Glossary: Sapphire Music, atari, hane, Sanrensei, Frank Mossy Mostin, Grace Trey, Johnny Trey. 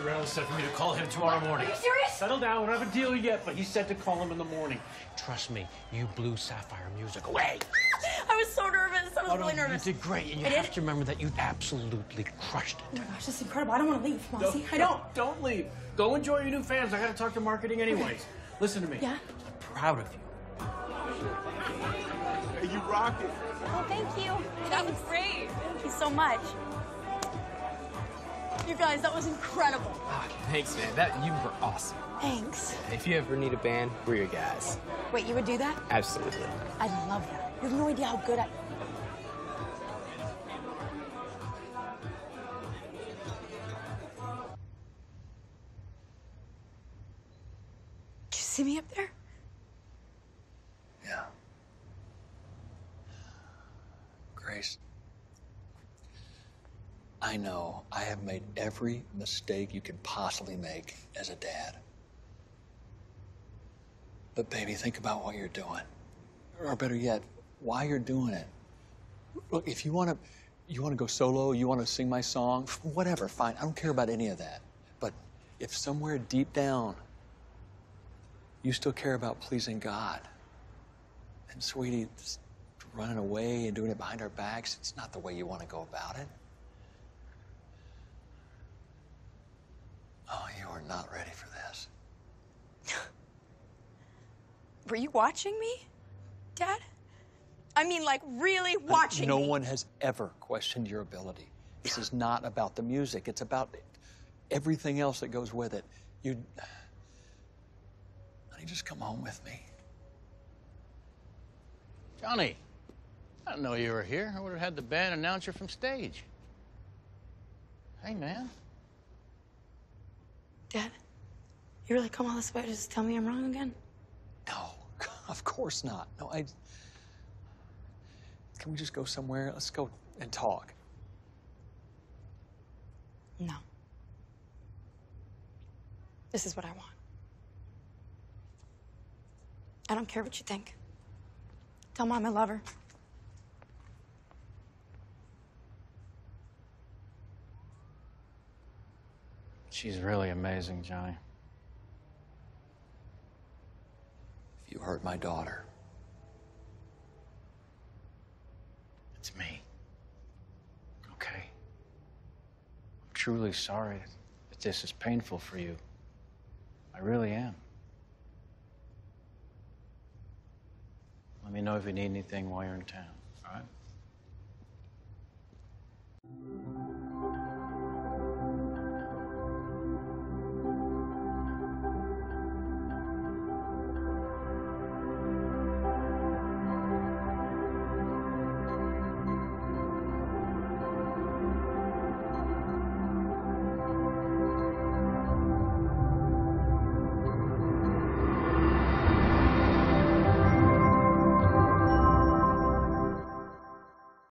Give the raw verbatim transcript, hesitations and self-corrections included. Doctor Rell said for me to call him tomorrow morning. Are you serious? Settle down. We don't have a deal yet, but he said to call him in the morning. Trust me, you blew Sapphire Music away. I was so nervous. I was oh, really no, nervous. You did great, and you I have did? to remember that you absolutely crushed it. Oh my gosh, this is incredible. I don't want to leave, Mossy. No, I don't. Don't leave. Go enjoy your new fans. I got to talk to marketing anyways. Listen to me. Yeah? I'm proud of you. Hey, you rocked it. Oh, thank you. That was great. Thank you so much. You guys, that was incredible. Oh, thanks, man. That you were awesome. Thanks. If you ever need a band, we're your guys. Wait, you would do that? Absolutely. I love that. You have no idea how good I... Did you see me up there? Yeah. Grace. I know I have made every mistake you could possibly make as a dad. But baby, think about what you're doing. Or better yet, why you're doing it. Look, if you want to you want to go solo, you want to sing my song, whatever, fine. I don't care about any of that. But if somewhere deep down you still care about pleasing God, and sweetie, running away and doing it behind our backs, it's not the way you want to go about it. Oh, you are not ready for this. Were you watching me, Dad? I mean, like, really watching no me? No one has ever questioned your ability. This is not about the music. It's about everything else that goes with it. You... Honey, just come home with me. Johnny, I didn't know you were here. I would have had the band announcer from stage. Hey, man. Dad, you really come all this way to just tell me I'm wrong again? No, of course not. No, I... Can we just go somewhere? Let's go and talk. No. This is what I want. I don't care what you think. Tell Mom I love her. She's really amazing, Johnny. If you hurt my daughter... It's me. Okay? I'm truly sorry that this is painful for you. I really am. Let me know if you need anything while you're in town, all right?